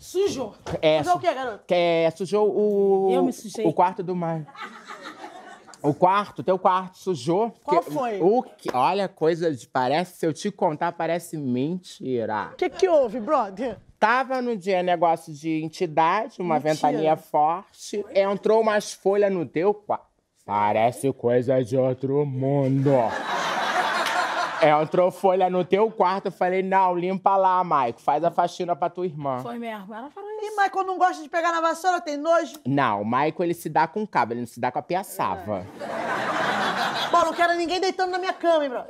Sujou. Sujou o quê, garoto? Sujou o... Eu me sujei. O quarto do Marraia. O quarto, teu quarto sujou. Qual foi? Olha, coisa de... Parece, se eu te contar, parece mentira. O que houve, brother? Tava no dia negócio de entidade, uma ventania forte. Entrou umas folhas no teu quarto. Parece coisa de outro mundo. Entrou folha no teu quarto, eu falei, não, limpa lá, maico, faz a faxina pra tua irmã. Foi mesmo, ela falou isso. E maico não gosta de pegar na vassoura, tem nojo? Não, o maico, ele se dá com o cabo, ele não se dá com a piaçava. É. Bom, não quero ninguém deitando na minha cama, hein, bro?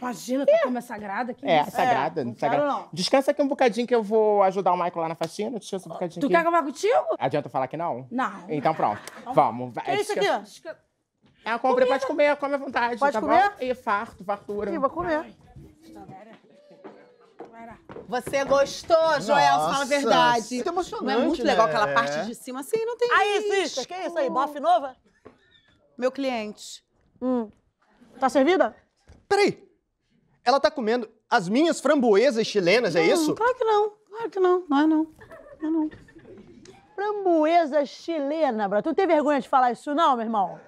Imagina, tua cama é sagrada aqui. É, sagrada, não sagrada. Não. Descansa aqui um bocadinho que eu vou ajudar o maico lá na faxina, descansa um bocadinho tu aqui. Tu quer acabar contigo? Adianta eu falar que não? Não. Então pronto, vamos. Que é isso aqui, ó? Eu comprei, pode comer, come à vontade. Pode comer? E farto, fartura. Sim, vou comer. Você gostou, Joel? Fala a verdade. Muito emocionante, não é muito legal aquela parte de cima assim, não tem risco. Que é isso aí? Bofe nova? Meu cliente. Tá servida? Peraí. Ela tá comendo as minhas framboesas chilenas, é isso? Claro que não. Claro que não. Não é não. Não é não. Framboesa chilena, bro. Tu não tem vergonha de falar isso não, meu irmão?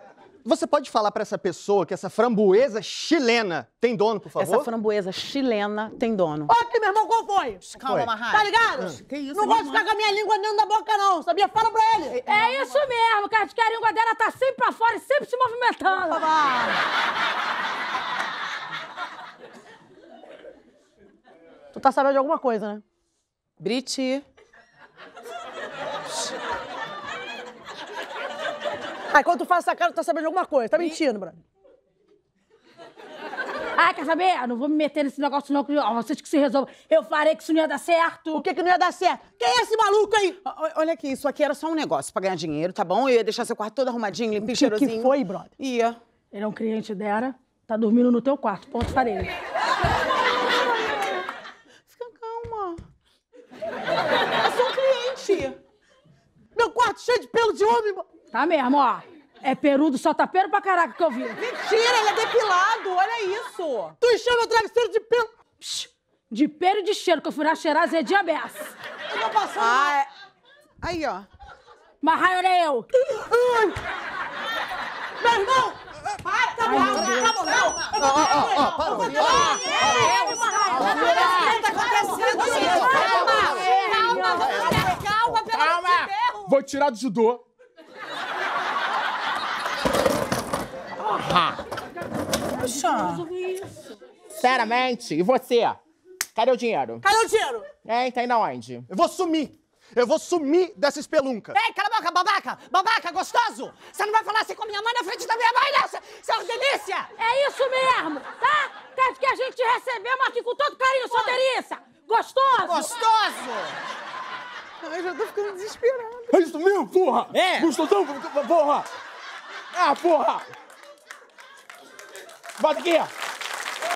Você pode falar pra essa pessoa que essa framboesa chilena tem dono, por favor? Essa framboesa chilena tem dono. Ô, meu irmão, qual foi? Calma, Marraia. Tá ligado? Que isso, não gosto de ficar com a minha língua dentro da boca, não, sabia? Fala pra ele. É isso mesmo, cara, que a língua dela tá sempre pra fora e sempre se movimentando. Tu tá sabendo de alguma coisa, né? Briti. Ai, quando tu faz essa cara, tu tá sabendo de alguma coisa. Tá mentindo, brother. Ai, quer saber? Eu não vou me meter nesse negócio não, vocês que se resolvam. Eu falei que isso não ia dar certo. O que que não ia dar certo? Quem é esse maluco aí? Olha aqui, isso aqui era só um negócio pra ganhar dinheiro, tá bom? Eu ia deixar seu quarto todo arrumadinho, limpinho, cheirosinho. O que foi, brother? Ia. Ele é um cliente dela, tá dormindo no teu quarto, ponto para ele. Fica calma. É só um cliente. Meu quarto cheio de pelo de homem, mano. Tá mesmo, ó. É perudo, solta pelo pra caraca que eu vi. Mentira, ele é depilado, olha isso. Tu encheu meu travesseiro de pelo. Psh, de pelo e de cheiro, que eu fui lá cheirar zedia beça. Eu tô passando... Ah, é... Aí, ó. Marraia, olha eu. Meu irmão! Para, tá morrendo, tá morrendo. Ó, parou. Parou, Marraia. O que tá acontecendo? Calma, mulher, calma, pelo amor de Deus. Vou tirar do judô. Poxa! Sinceramente, e você? Cadê o dinheiro? Cadê o dinheiro? É, tá indo aonde? Eu vou sumir! Eu vou sumir dessa espelunca! Ei, cala a boca, babaca! Babaca, gostoso! Você não vai falar assim com a minha mãe na frente da minha mãe, não! Você é uma delícia! É isso mesmo, tá? Tanto que a gente recebeu aqui com todo carinho, sua delícia! Gostoso! Gostoso! Ai, eu já tô ficando desesperada. É isso mesmo, porra! É! Gostosão, porra! Ah, porra! Bota aqui!